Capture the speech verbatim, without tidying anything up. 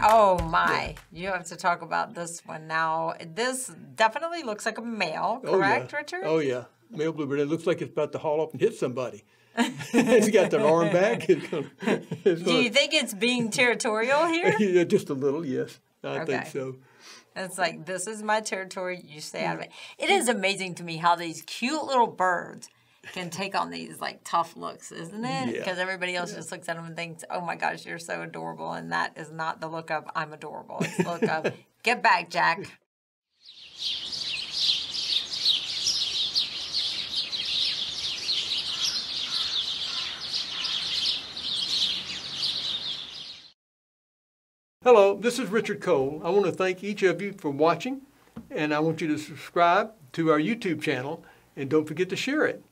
Oh my, yeah. You have to talk about this one now. This definitely looks like a male, correct, oh, yeah. Richard? Oh yeah, male bluebird. It looks like it's about to haul up and hit somebody. It's got their arm back. It's gonna, it's gonna... Do you think it's being territorial here? Yeah, just a little, yes. I okay. think so. It's like, this is my territory, you stay out of it. It is amazing to me how these cute little birds can take on these like tough looks, isn't it? Because yeah. everybody else yeah. just looks at them and thinks, oh my gosh, you're so adorable. And that is not the look of I'm adorable. It's the look of get back, Jack. Hello, this is Richard Cole. I want to thank each of you for watching, and I want you to subscribe to our YouTube channel, and don't forget to share it.